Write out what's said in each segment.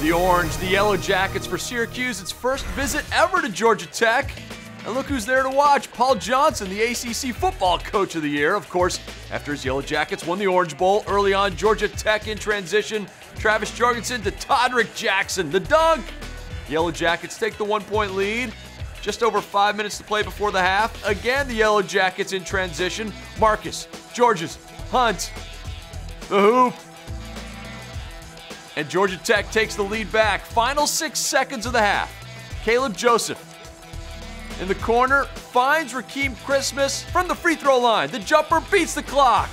The Orange, the Yellow Jackets for Syracuse, its first visit ever to Georgia Tech. And look who's there to watch, Paul Johnson, the ACC Football Coach of the Year. Of course, after his Yellow Jackets won the Orange Bowl early on, Georgia Tech in transition, Travis Jorgensen to Todrick Jackson, the dunk. Yellow Jackets take the 1-point lead. Just over 5 minutes to play before the half. Again, the Yellow Jackets in transition. Marcus Georges-Hunt, the hoop. And Georgia Tech takes the lead back. Final 6 seconds of the half. Caleb Joseph in the corner finds Rakeem Christmas from the free throw line. The jumper beats the clock.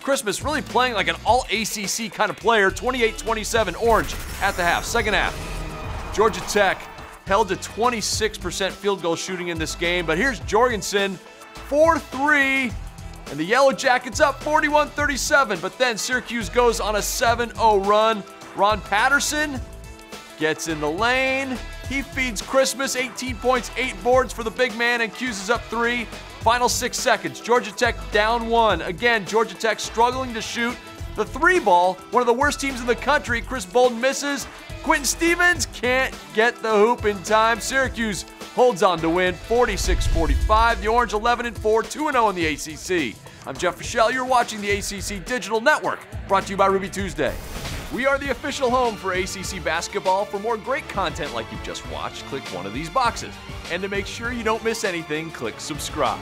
Christmas really playing like an all-ACC kind of player. 28-27 Orange at the half. Second half, Georgia Tech held to 26% field goal shooting in this game. But here's Jorgensen, 4-3. And the Yellow Jackets up 41-37, but then Syracuse goes on a 7-0 run. Ron Patterson gets in the lane. He feeds Christmas, 18 points, 8 boards for the big man, and Hughes is up 3. Final 6 seconds, Georgia Tech down 1. Again, Georgia Tech struggling to shoot. The 3-ball, one of the worst teams in the country. Chris Bolden misses. Quentin Stevens can't get the hoop in time. Syracuse holds on to win 46-45. The Orange 11-4, 2-0 in the ACC. I'm Jeff Fischel. You're watching the ACC Digital Network, brought to you by Ruby Tuesday. We are the official home for ACC basketball. For more great content like you've just watched, click one of these boxes. And to make sure you don't miss anything, click subscribe.